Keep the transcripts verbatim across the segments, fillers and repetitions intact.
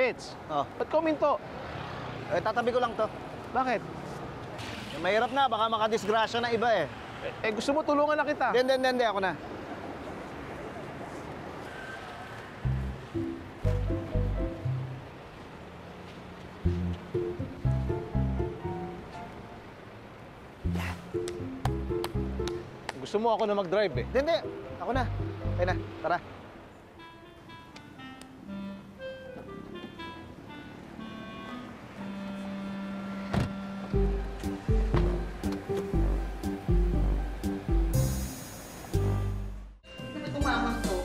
Pits, oh. Ba't ka uminto? Eh, tatabi ko lang to. Bakit? Eh, mahirap na, baka makadisgrasya na iba eh. Eh, eh gusto mo tulungan na kita. Hindi, hindi, hindi, ako na. Gusto mo ako na mag-drive eh? Hindi, hindi. Ako na. Kaya na, tara. Ito mama ko.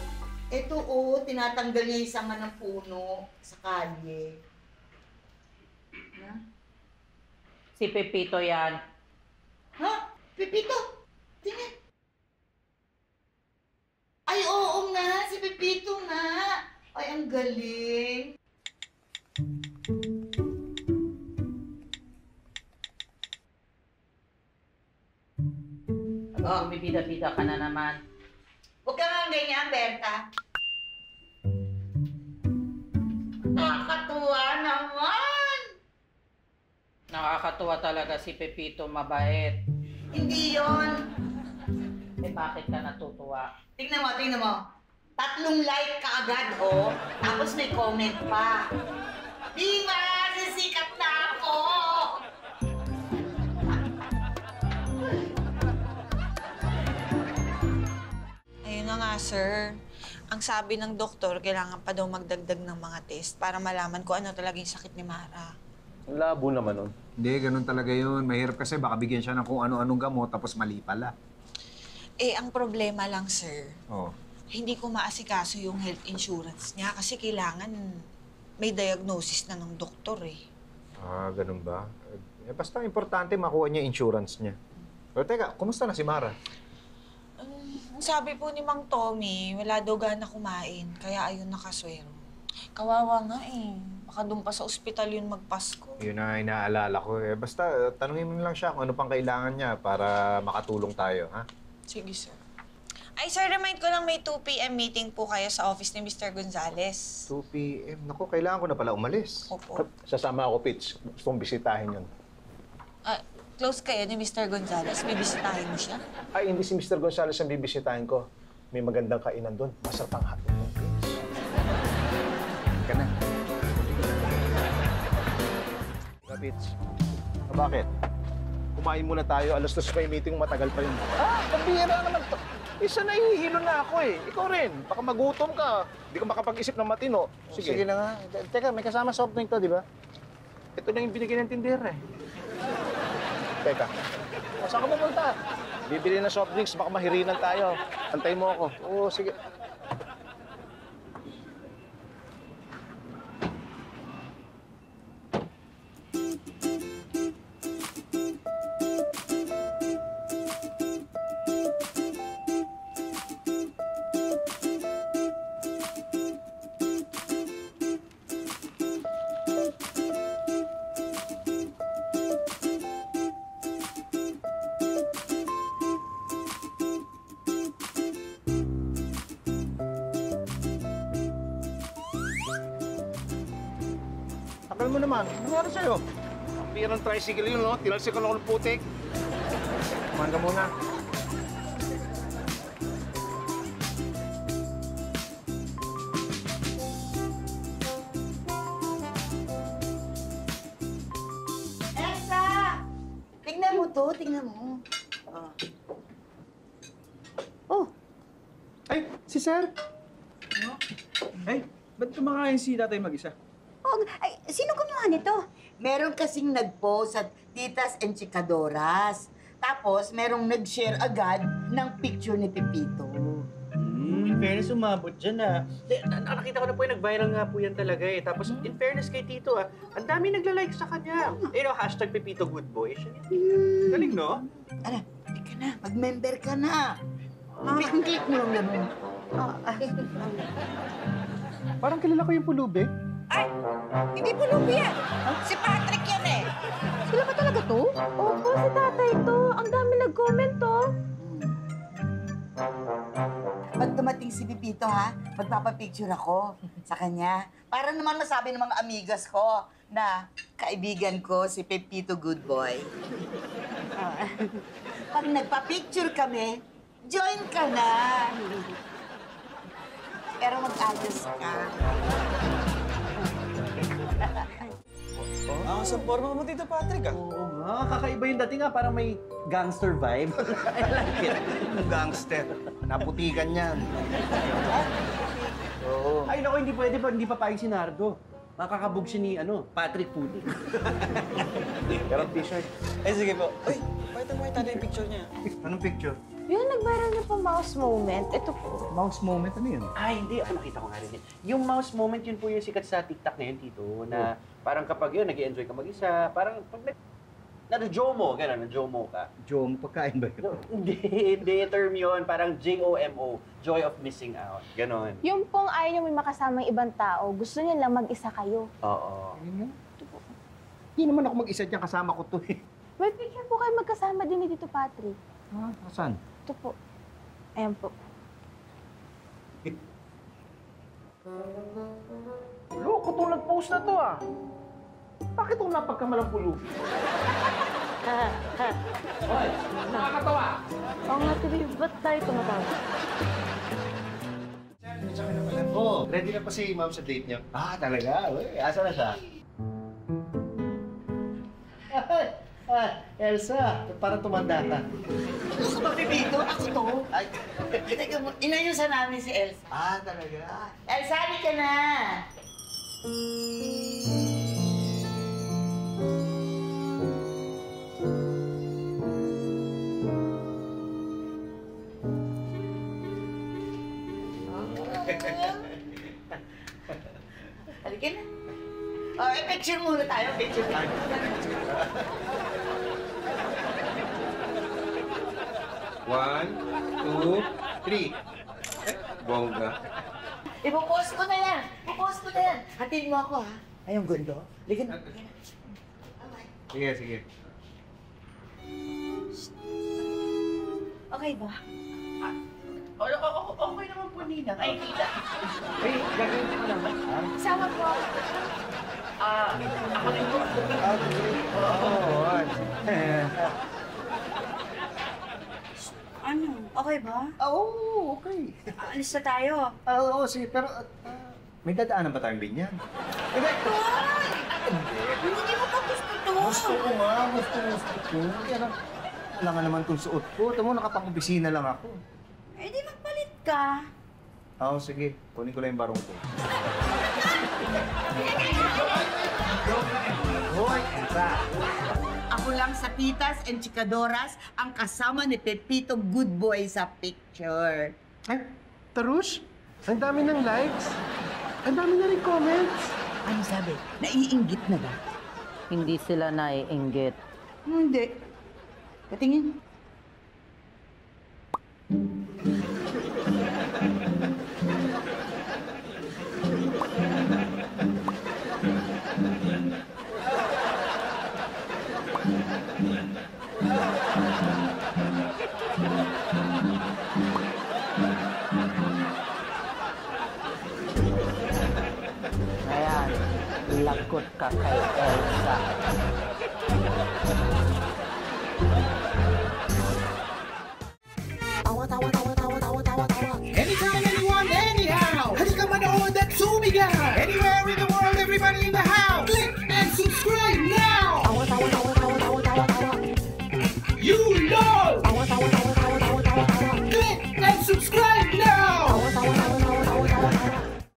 Ito o, oh, tinatanggal niya yung sanga ng puno sa kalye. Huh? Si Pepito yan. Ha? Huh? Pepito? Tingnan. Ay, oo nga! Si Pepito nga! Ay, ang galing! Ano, oh. Bibida-bida ka na naman. Huwag ka nga ganyan, Berta. Nakakatuwa naman! Nakakatuwa talaga si Pepito, mabait. Hindi yon. Eh, bakit ka natutuwa? Tingnan mo, tingnan mo. Tatlong like ka agad, oh. Tapos may comment pa. Di ba? Sisikat na ako! Ayun na nga, sir. Ang sabi ng doktor, kailangan pa daw magdagdag ng mga test para malaman ko ano talagang sakit ni Mara. Ang labo naman nun. Hindi, ganun talaga yun. Mahirap kasi baka bigyan siya ng kung ano-anong gamot tapos mali pala. Eh, ang problema lang, sir, oh. Hindi ko maasikaso yung health insurance niya kasi kailangan may diagnosis na ng doktor eh. Ah, ganun ba? Eh, basta importante makuha niya insurance niya. Pero teka, kumusta na si Mara? Um, sabi po ni Mang Tommy, wala daw gana kumain, kaya ayun nakaswero. Kawawa nga eh. Baka doon pa sa ospital yun magpasko. Yun na inaalala ko eh. Basta tanungin mo lang siya kung ano pang kailangan niya para makatulong tayo, ha? Sige, sir. Ay, sir, remind ko lang may two P M meeting po kayo sa office ni Mister Gonzales. two P M? Naku, kailangan ko na pala umalis. Opo. Sasama ako, Pitch. Gusto kong bisitahin yun. Ah, close kayo ni Mister Gonzales? Bibisitahin mo siya? Ay, hindi si Mister Gonzales ang bibisitahin ko. May magandang kainan doon. Masarap ang hapon mo, Pitch. Ka na. Pitch. Bakit? Kumain muna tayo, alas dos pa yung meeting, matagal pa yun. Ah, pambihira naman to. Isa na hihilo na ako eh. Ikaw rin, baka magutom ka. Hindi ka makapag-isip ng matino. Sige. Sige na nga. Teka, may kasama soft drink to, di ba? Ito na yung binigay ng tindera eh. Teka, saan ka pupunta? Bibili ng soft drinks, baka mahirinan tayo. Antay mo ako. Oo, sige. Takal mo naman. Nangyari sa'yo? Ang pirang tricycle yun, no? Tinalsik ko lang ng putik. Kumain ka muna. Elsa! Tingnan mo to, tingnan mo. Oh! Ay, si Sir! Ano? Ay, ba't kumakain si tatay mag-isa? Oh, ay, sino gumawa nito? Meron kasing nag-post at Titas and Chikadoras. Tapos, merong nag-share agad ng picture ni Pepito. Hmm, in fairness, umabot dyan ah. Nakakita ko na po yung nag-viral nga po yan talaga eh. Tapos, in fairness kay Tito ah, ang dami nagla-like sa kanya. Eh no, hashtag Pepito Good Boy. Hmm. Galing no? Ara, hindi na. Mag-member ka na. Ah, click mo lang naman. Ah, ah. Parang kilala ko yung pulube. Ay! Hindi po lupi yan! Si Patrick yan eh! Sila ba talaga to? Opo, si tatay to. Ang dami nag-comment to. At pag dumating si Pepito, ha, magpapapicture ako sa kanya. Para naman masabi ng mga amigas ko na kaibigan ko si Pepito Good Boy. Uh, pag nagpapicture kami, join ka na. Pero mag-adjust ka. Ah, sa forma mo dito, Patrick, ah. Oo nga, kakaiba yung dating, ah. Parang may gangster vibe. I like it. Gangster. Naputikan yan. Oo. Ay, naku, hindi pwede pa. Hindi papayag si Nardo. Makakabog siya ni, ano, Patrick Puli. Karang t-shirt. Eh, sige po. Uy, bakit ang makita na yung picture niya? Anong picture? Yun, nag-viral niya pa mouse moment. Ito po. Mouse moment? Ano yun? Ah, hindi. Ah, nakita ko nga rin yun. Yung mouse moment, yun po yung sikat sa TikTok ngayon, Tito, na oh. Parang kapag yun, nag-i-enjoy ka mag-isa, parang pag nag... Nado-jomo, gano'n, nado-jomo ka. Jomo, pagkain ba yun? No, hindi, hindi term yun. Parang J O M O, joy of missing out. Gano'n. Yung pong ayaw niyo may makasamang ibang tao, gusto niya lang mag-isa kayo. Oo. Ayun yun. Ito po. Hindi naman ako mag-isa dyan, kasama ko to eh. May picture po kayo magkasama din ni Tito Patrick. Ah, saan? Ito po. Ayan po. Loko, itong nag-post na to ah. Bakit itong napagkamalampulu? Hoy, nakakatawa! Oo nga, Tibi. Ba't tayo tumatawa? Oh, ready na pa si Ma'am sa date niya. Ah, talaga? Uy, asa na siya? Elsa, parang tumanda ka. Gusto ba Pepito? Ako to? Ay, teka mo, inayusan namin si Elsa. Ah, talaga? Elsa, hali ka na! Hali ka na. Oh, eh, picture muna tayo. Picture tayo. One, two, three. Bongga. Ipo-post ko na yan. Ipo-post ko na yan. Hatiin mo ako, ha? Ay, ang gundo. Ligan na. Sige, sige. Okay ba? Ah, okay naman po, Nina. Ay, Nina. Ay, gagawin ko naman. Sama po. Ah, ako rin po. Oo, ay. Ano? Okay ba? Oo, okay. Alis na tayo. Oo, sige. Pero, may dadaanan pa tayong binyan. Ito! Hindi mo pa gusto to. Gusto ko nga. Gusto, gusto ko. Wala nga naman itong suot ko. Ito mo, nakapang-opisina lang ako. Eh, di magpalit ka. Oo, sige. Kunin ko lang yung barong ko. Hoy, Elsa! Ako lang sa titas and chikadoras ang kasama ni Pepito Good Boy sa picture. Ay, Tarush, ang dami ng likes. Ang dami na rin comments. Ano sabi? Naiinggit na ba? Hindi sila naiinggit. Hindi. Patingin. Ayan, lagot ka kay Elsa.